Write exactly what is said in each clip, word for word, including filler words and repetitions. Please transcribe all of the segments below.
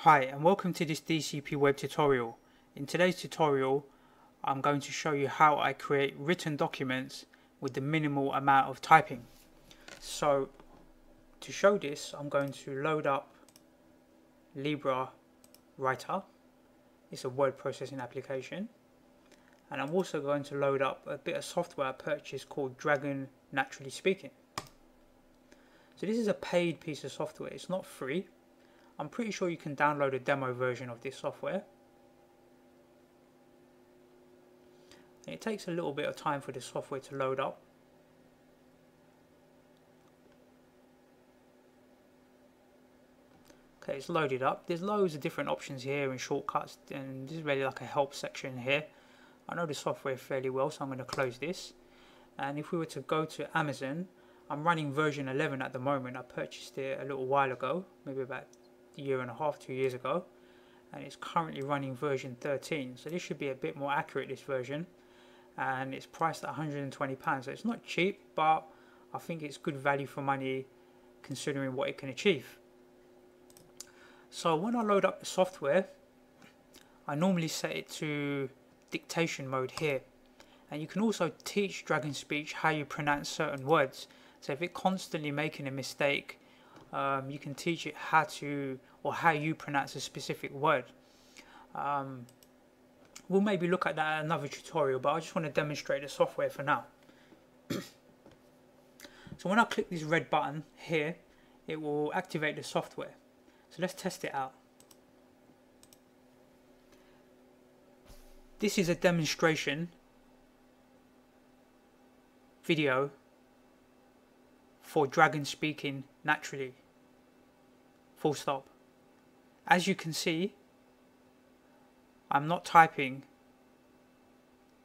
Hi and welcome to this D C P web tutorial. In today's tutorial I'm going to show you how I create written documents with the minimal amount of typing. So to show this I'm going to load up Libre Writer. It's a word processing application, and I'm also going to load up a bit of software I purchased called Dragon Naturally Speaking. So this is a paid piece of software, it's not free. I'm pretty sure you can download a demo version of this software. And it takes a little bit of time for the software to load up. Okay, it's loaded up. There's loads of different options here and shortcuts, and this is really like a help section here. I know the software fairly well, so I'm going to close this. And if we were to go to Amazon, I'm running version eleven at the moment. I purchased it a little while ago, maybe about a year and a half, two years ago, and it's currently running version thirteen, so this should be a bit more accurate, this version, and it's priced at one hundred and twenty pounds, so it's not cheap, but I think it's good value for money considering what it can achieve. So when I load up the software, I normally set it to dictation mode here, and you can also teach Dragon Speech how you pronounce certain words. So if it's constantly making a mistake, um, you can teach it how to, or how you pronounce a specific word. Um, we'll maybe look at that in another tutorial, but I just want to demonstrate the software for now. So when I click this red button here, it will activate the software. So let's test it out. This is a demonstration video for Dragon Speaking Naturally, full stop. As you can see, I'm not typing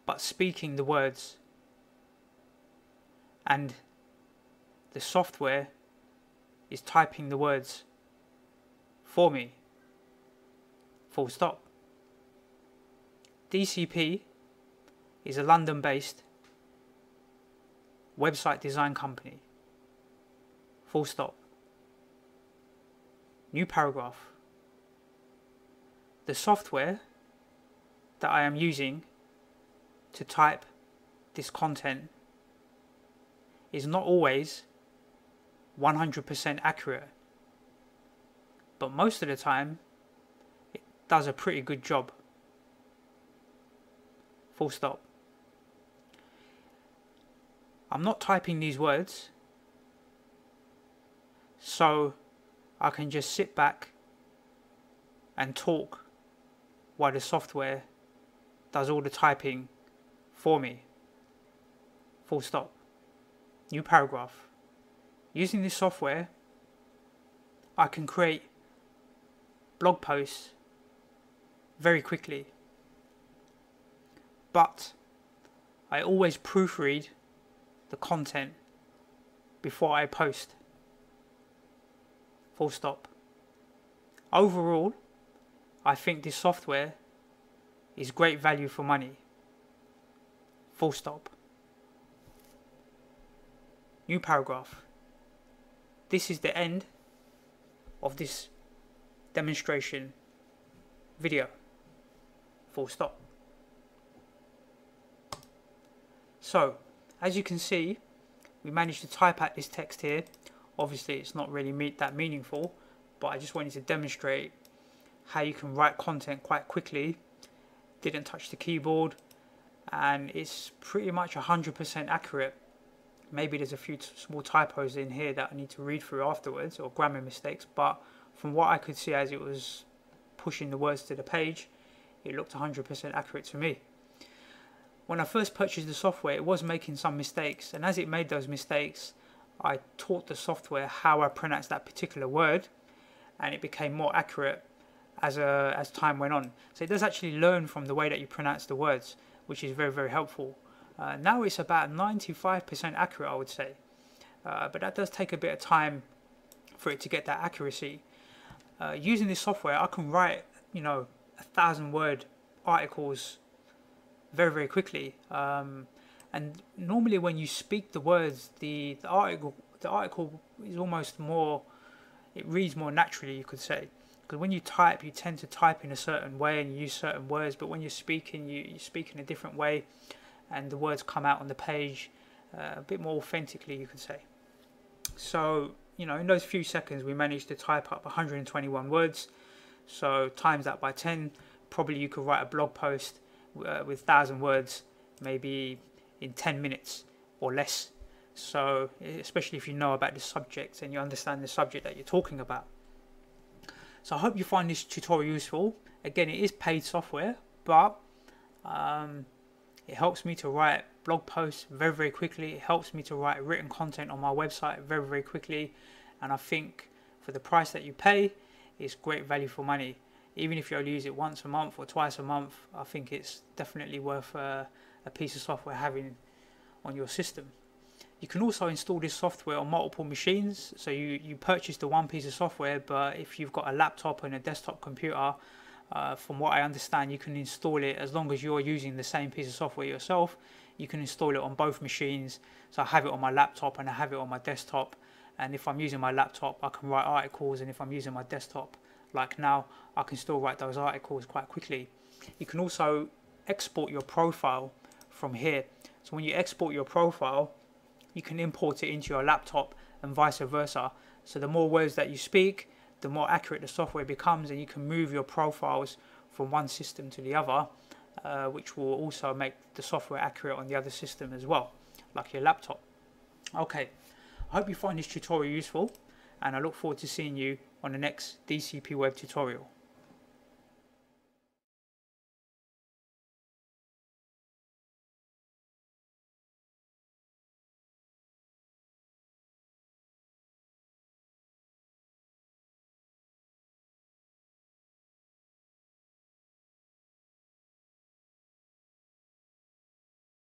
but speaking the words, and the software is typing the words for me, full stop. D C P is a London-based website design company. Full stop. New paragraph. The software that I am using to type this content is not always one hundred percent accurate, but most of the time it does a pretty good job. Full stop. I'm not typing these words, so I can just sit back and talk while the software does all the typing for me. Full stop. New paragraph. Using this software, I can create blog posts very quickly, but I always proofread the content before I post. Full stop. Overall, I think this software is great value for money. Full stop. New paragraph. This is the end of this demonstration video. Full stop. So, as you can see, we managed to type out this text here. Obviously it's not really meet that meaningful, but I just wanted to demonstrate how you can write content quite quickly, didn't touch the keyboard, and it's pretty much one hundred percent accurate. Maybe there's a few small typos in here that I need to read through afterwards, or grammar mistakes, but from what I could see as it was pushing the words to the page, it looked one hundred percent accurate to me. When I first purchased the software, it was making some mistakes, and as it made those mistakes, I taught the software how I pronounce that particular word, and it became more accurate as, uh, as time went on. So it does actually learn from the way that you pronounce the words, which is very, very helpful. Uh, now it's about ninety-five percent accurate, I would say, uh, but that does take a bit of time for it to get that accuracy. Uh, using this software, I can write, you know, a thousand word articles very, very quickly. Um, And normally when you speak the words, the, the article the article is almost more, it reads more naturally, you could say, Because when you type, you tend to type in a certain way and use certain words, but when you're speaking, you, you speak in a different way, and the words come out on the page uh, a bit more authentically, you could say. So, you know, in those few seconds, we managed to type up one hundred twenty-one words. So times that by ten, probably you could write a blog post uh, with one thousand words, maybe in ten minutes or less. So, especially if you know about the subject and you understand the subject that you're talking about. So I hope you find this tutorial useful. Again, it is paid software, but um, it helps me to write blog posts very, very quickly. It helps me to write written content on my website very, very quickly. And I think for the price that you pay, it's great value for money. Even if you only use it once a month or twice a month, I think it's definitely worth uh, a piece of software having on your system. You can also install this software on multiple machines, so you, you purchase the one piece of software, but if you've got a laptop and a desktop computer, uh, from what I understand, you can install it as long as you're using the same piece of software yourself. You can install it on both machines, so I have it on my laptop and I have it on my desktop, and if I'm using my laptop, I can write articles, and if I'm using my desktop, like now, I can still write those articles quite quickly. You can also export your profile from here, so when you export your profile, you can import it into your laptop and vice versa. So the more words that you speak, the more accurate the software becomes, and you can move your profiles from one system to the other, uh, which will also make the software accurate on the other system as well, like your laptop. Okay, I hope you find this tutorial useful, and I look forward to seeing you on the next D C P Web tutorial.